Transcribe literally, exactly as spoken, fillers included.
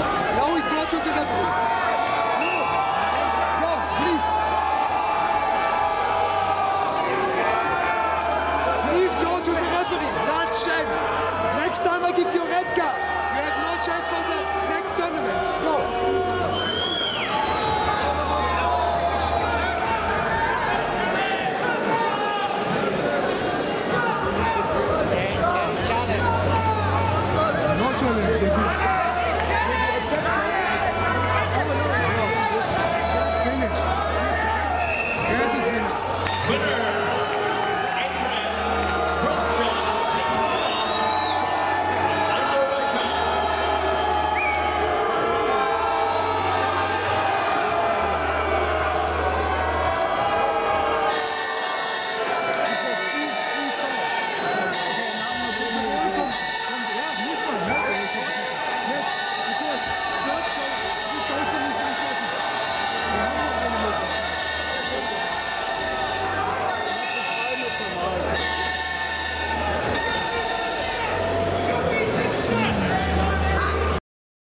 Now we go to the referee.